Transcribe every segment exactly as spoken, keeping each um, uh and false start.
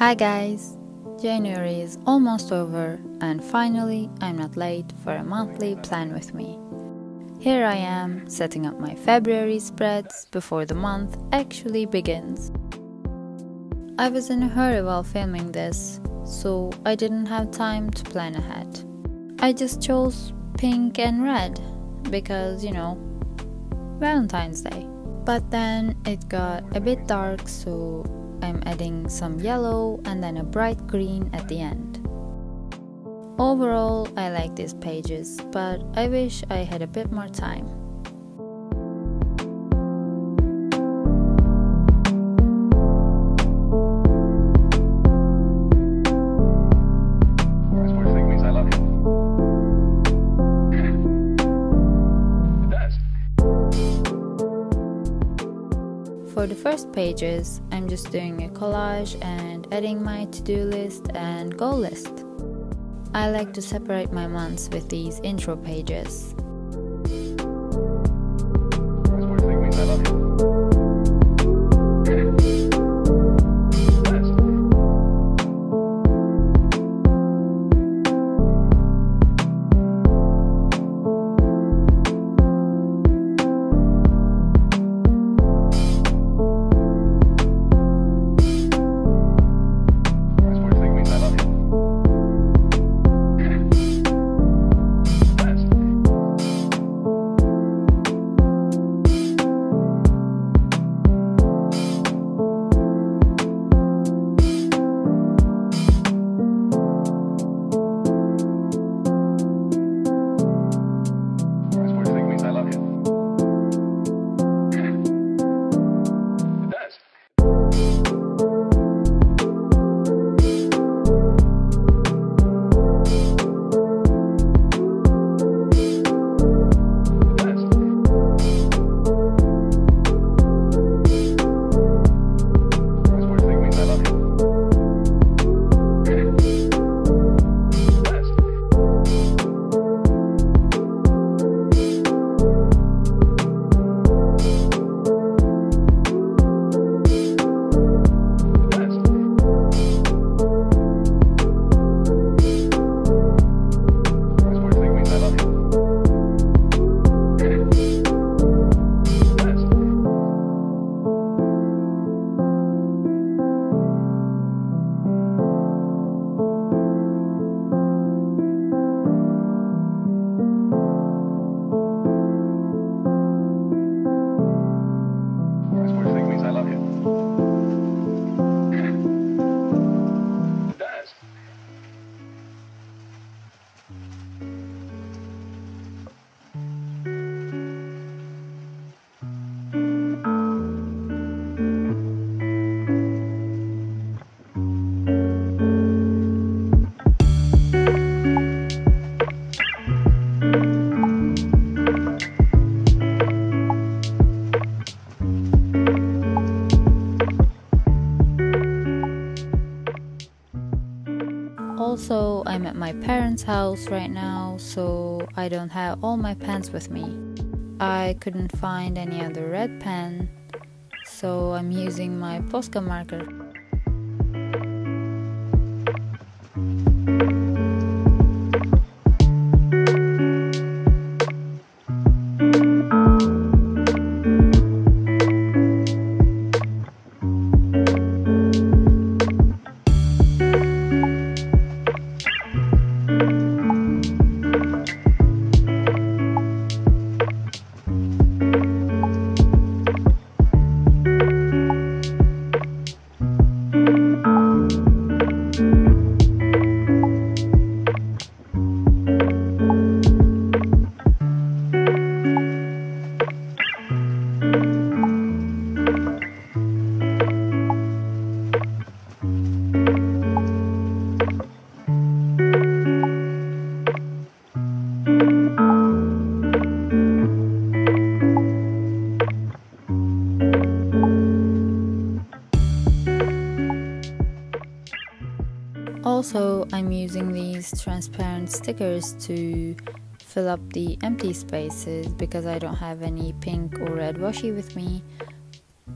Hi guys! January is almost over and finally I'm not late for a monthly plan with me. Here I am setting up my February spreads before the month actually begins. I was in a hurry while filming this, so I didn't have time to plan ahead. I just chose pink and red because, you know, Valentine's Day. But then it got a bit dark, so I'm adding some yellow and then a bright green at the end. Overall, I like these pages, but I wish I had a bit more time. For the first pages, I'm just doing a collage and adding my to-do list and goal list. I like to separate my months with these intro pages. Also, I'm at my parents' house right now, so I don't have all my pens with me. I couldn't find any other red pen, so I'm using my Posca marker. Also, I'm using these transparent stickers to fill up the empty spaces because I don't have any pink or red washi with me,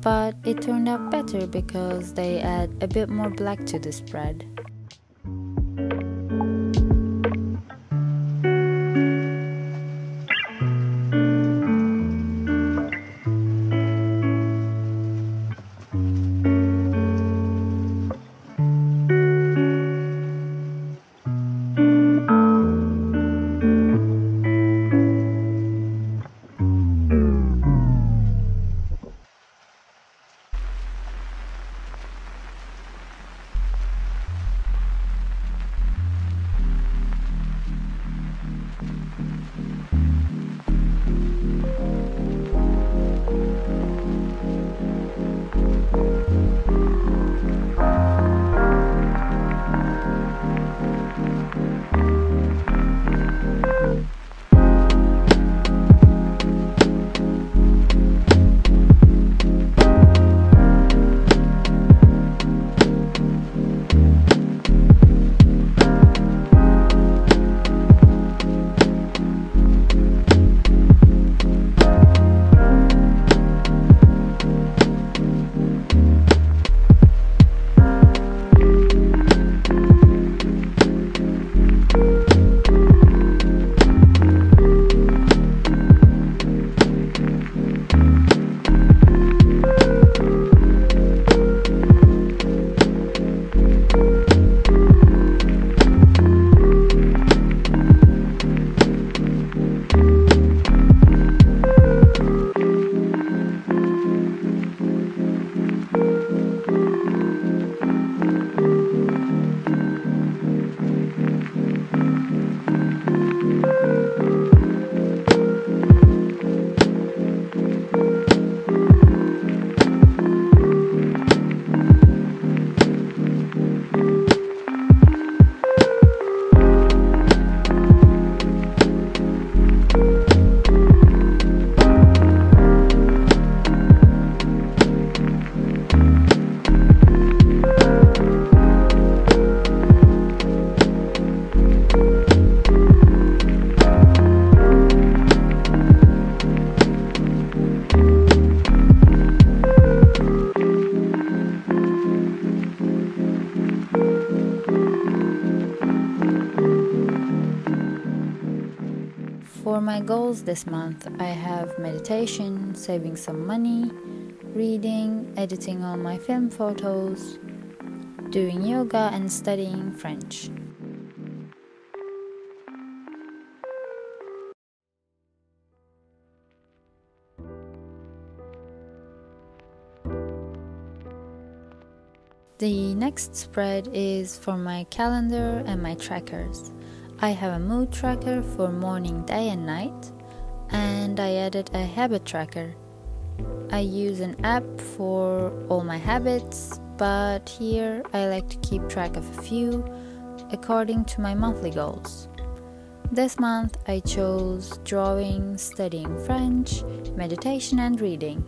but it turned out better because they add a bit more black to the spread. For my goals this month, I have meditation, saving some money, reading, editing all my film photos, doing yoga and studying French. The next spread is for my calendar and my trackers. I have a mood tracker for morning, day and night, and I added a habit tracker. I use an app for all my habits, but here I like to keep track of a few according to my monthly goals. This month I chose drawing, studying French, meditation and reading.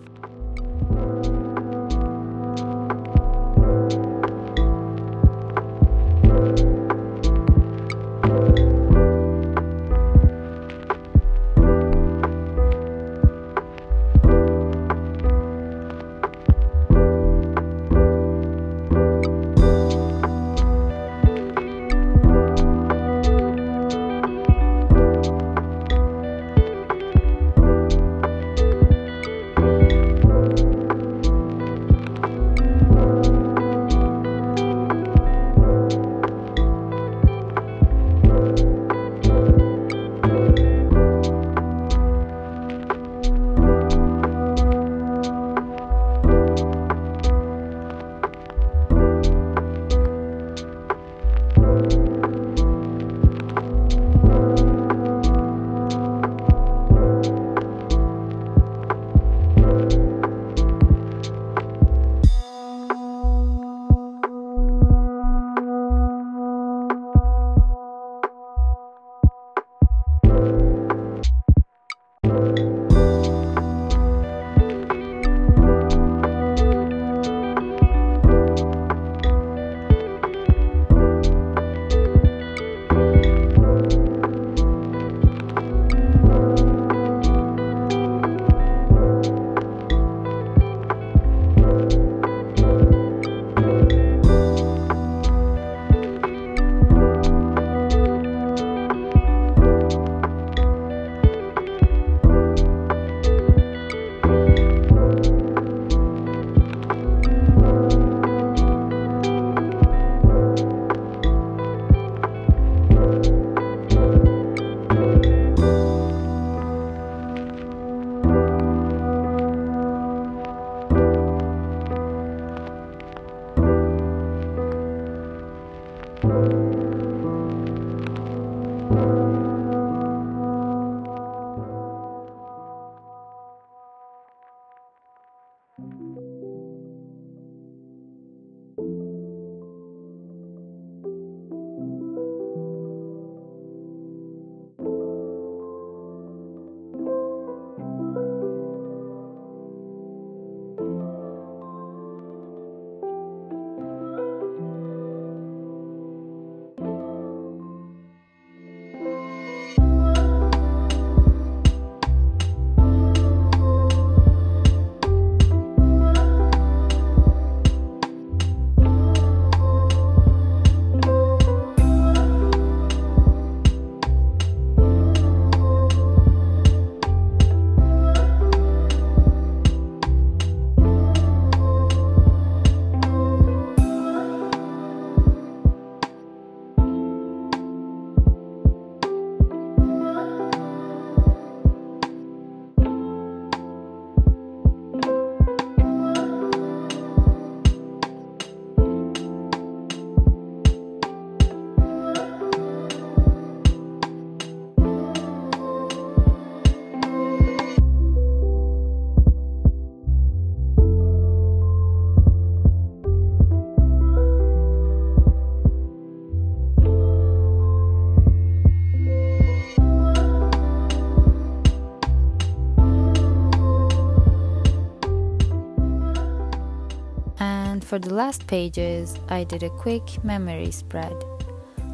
for the last pages, I did a quick memory spread.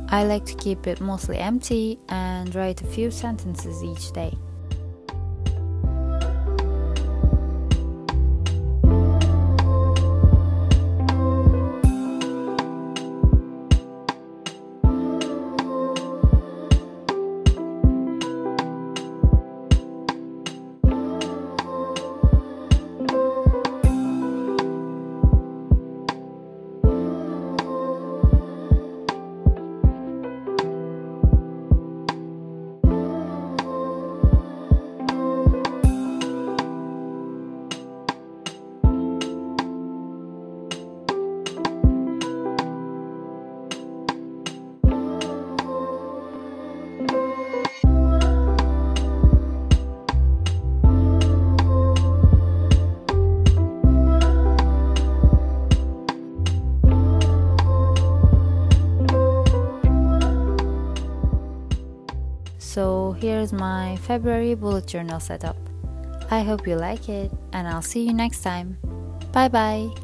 I like to keep it mostly empty and write a few sentences each day. So here's my February bullet journal setup. I hope you like it, and I'll see you next time. Bye bye!